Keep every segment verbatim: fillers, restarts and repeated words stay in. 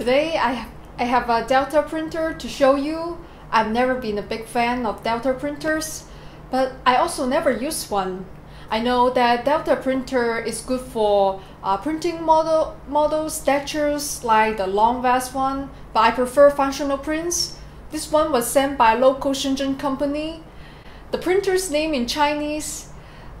Today I, I have a Delta printer to show you. I've never been a big fan of Delta printers, but I also never used one. I know that Delta printer is good for uh, printing model, model statues like the long vase one, but I prefer functional prints. This one was sent by a local Shenzhen company. The printer's name in Chinese,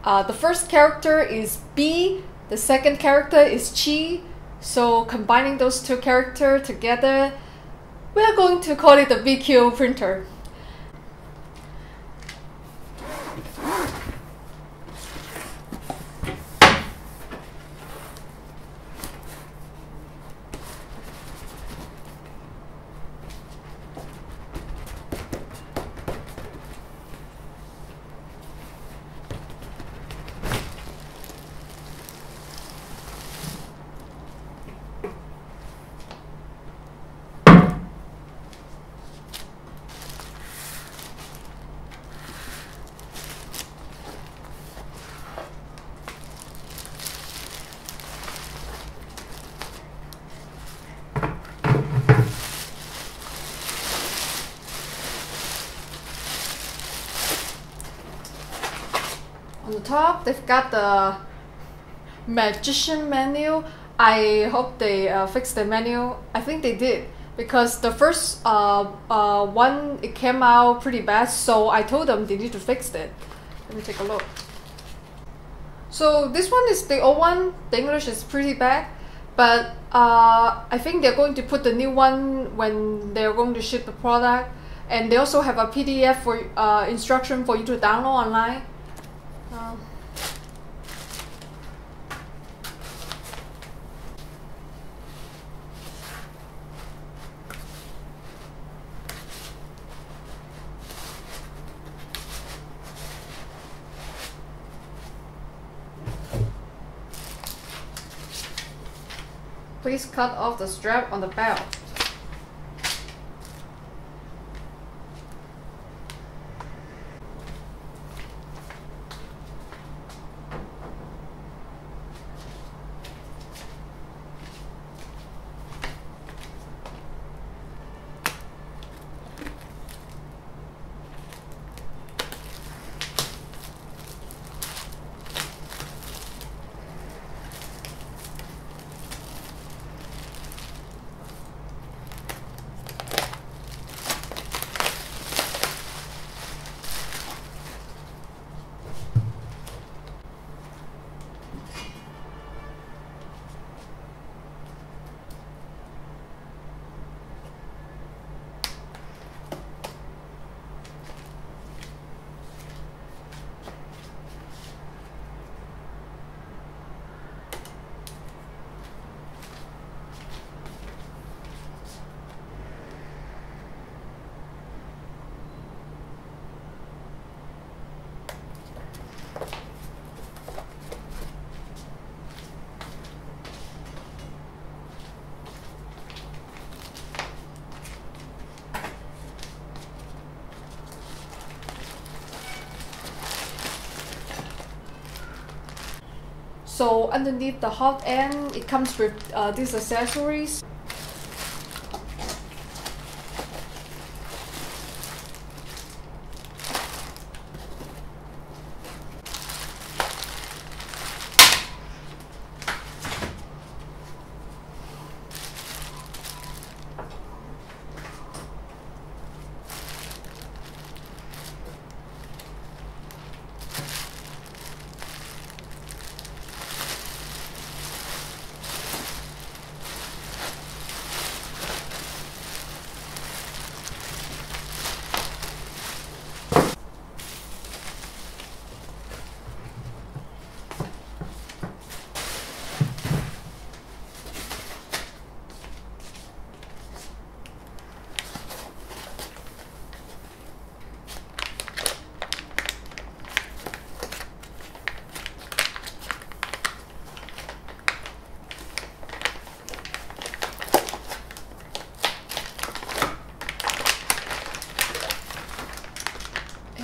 uh, the first character is B, the second character is Qi, so combining those two characters together, we are going to call it the B I Q printer. On the top, they've got the magician menu. I hope they uh, fixed the menu. I think they did, because the first uh, uh, one, it came out pretty bad, so I told them they need to fix it. Let me take a look. So this one is the old one. The English is pretty bad, but uh, I think they're going to put the new one when they're going to ship the product. And they also have a P D F for uh, instruction for you to download online. Um. Please cut off the strap on the belt. So underneath the hot end, it comes with uh, these accessories.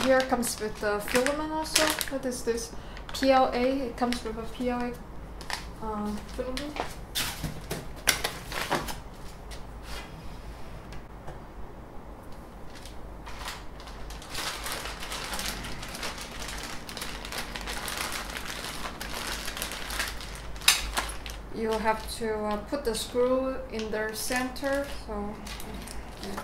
Here comes with the filament also. What is this? P L A. It comes with a P L A uh, filament. you have to uh, put the screw in their center. So yeah.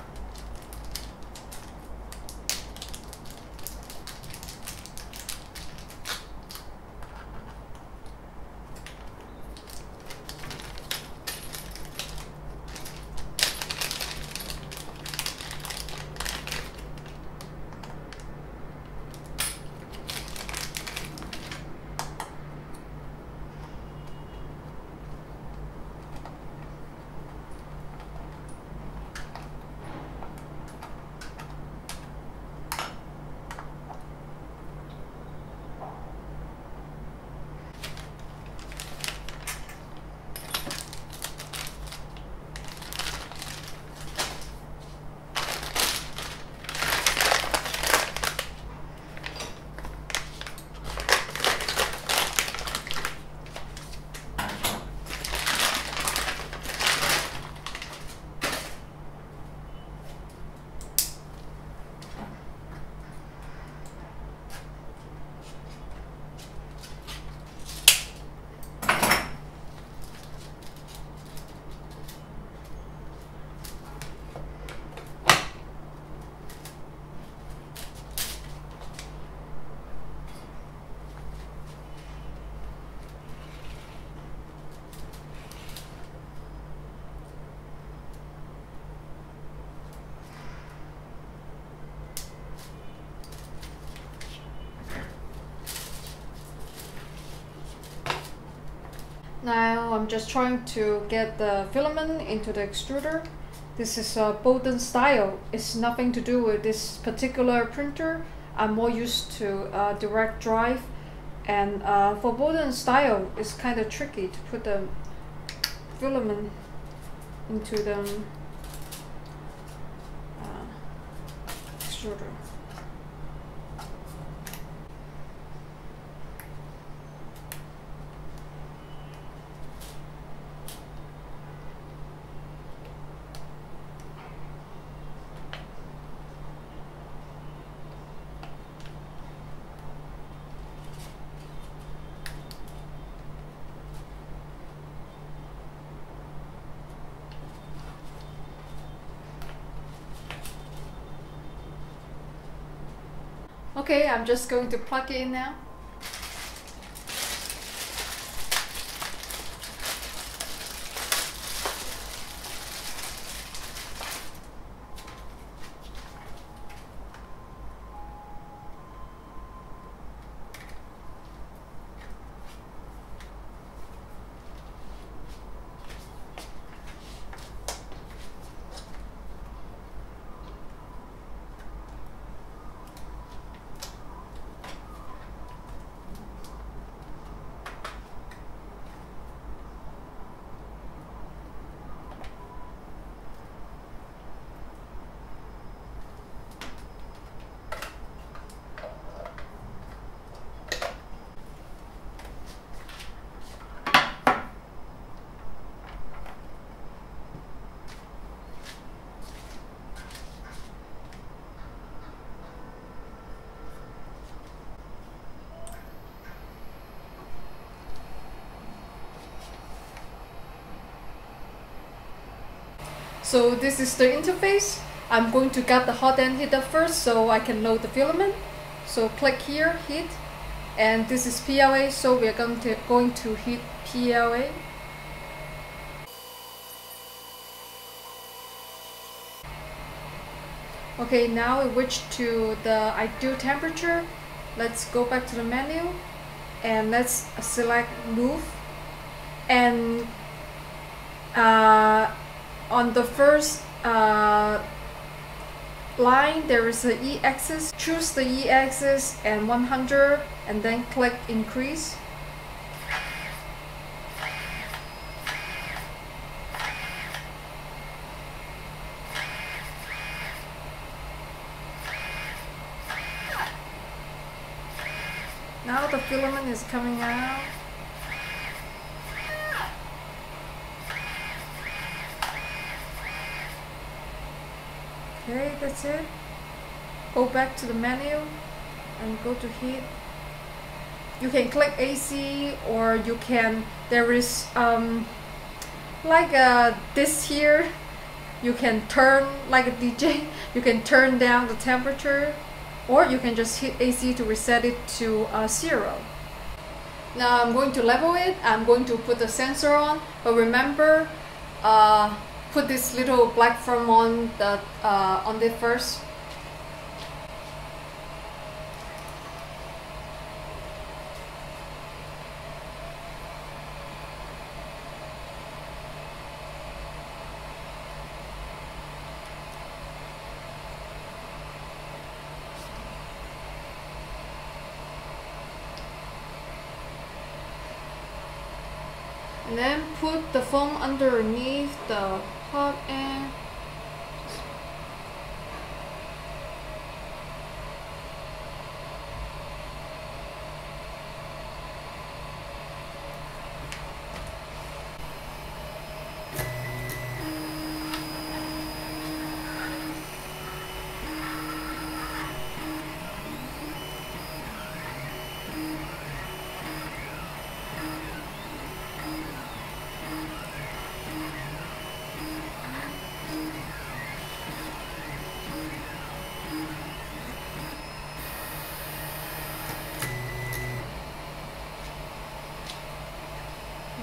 Now I'm just trying to get the filament into the extruder. This is a Bowden style. It's nothing to do with this particular printer. I'm more used to uh, direct drive, and uh, for Bowden style it's kind of tricky to put the filament into the uh, extruder. Okay, I'm just going to plug it in now. So this is the interface. I'm going to get the hot end heater first so I can load the filament. So click here, heat, and this is P L A, so we are going to, going to heat P L A. Okay, now it reached to the ideal temperature. Let's go back to the menu and let's select move, and uh, on the first uh, line there is the E-axis. Choose the E-axis and one hundred and then click increase. Now the filament is coming out. Okay, that's it. Go back to the menu and go to heat. you can click A C, or you can, there is um, like uh, this here, you can turn, like a D J, you can turn down the temperature, or you can just hit A C to reset it to uh, zero. Now I'm going to level it. I'm going to put the sensor on, but remember, uh, put this little black film on the uh, on it first. And then put the foam underneath the hot end.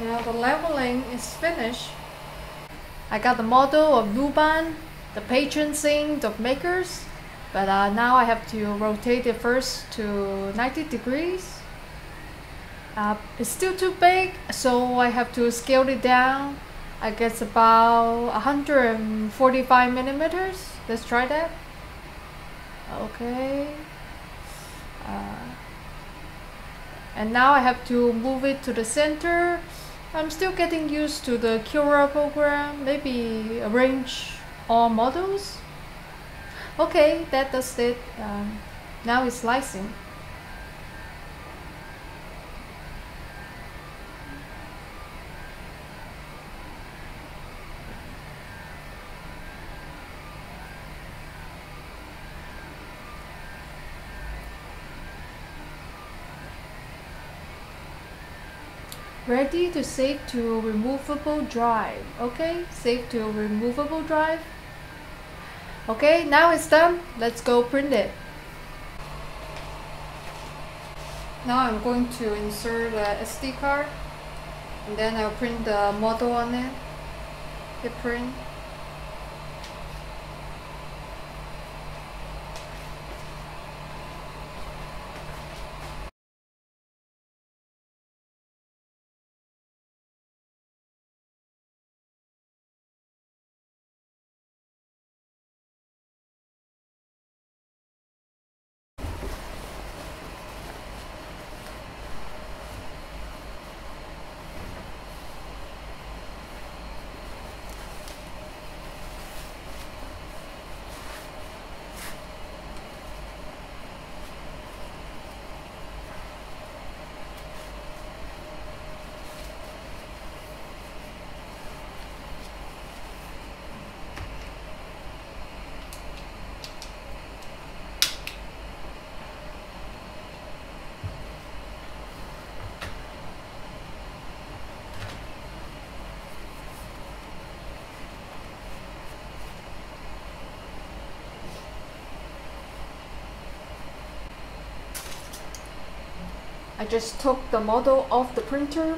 Now the leveling is finished. I got the model of Luban, the patron saint of makers, but uh, now I have to rotate it first to ninety degrees. Uh, it's still too big, so I have to scale it down. I guess about one hundred forty-five millimeters. Let's try that. Okay. Uh, and now I have to move it to the center. I'm still getting used to the Cura program, maybe arrange all models. Okay, that does it. Um, now it's slicing. Ready to save to removable drive. Okay, save to removable drive. Okay, now it's done. Let's go print it. Now I'm going to insert the S D card, and then I'll print the model on it. Hit print. I just took the model off the printer.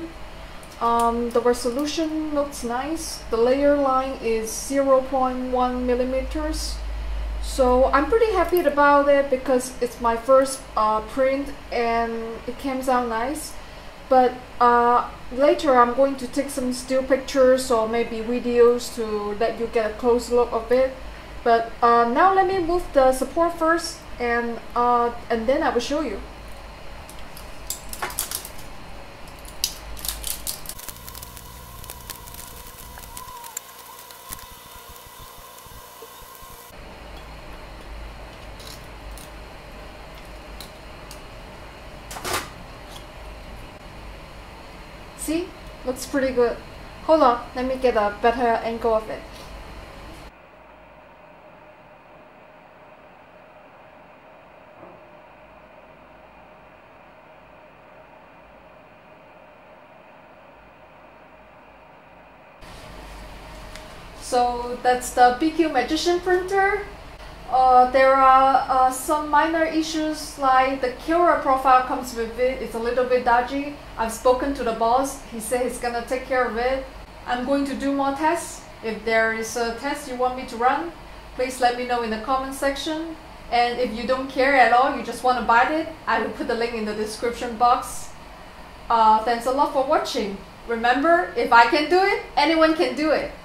Um, the resolution looks nice. The layer line is zero point one millimeters. So I'm pretty happy about it because it's my first uh, print and it comes out nice. But uh, later I'm going to take some still pictures or maybe videos to let you get a close look of it. But uh, now let me move the support first, and uh, and then I will show you. See? Looks pretty good. Hold on, let me get a better angle of it. So that's the B I Q Magician printer. Uh, there are uh, some minor issues, like the Cura profile comes with it. It's a little bit dodgy. I've spoken to the boss. He said he's gonna take care of it. I'm going to do more tests. If there is a test you want me to run, please let me know in the comment section. And if you don't care at all, you just want to buy it, I will put the link in the description box. Uh, thanks a lot for watching. Remember, if I can do it, anyone can do it.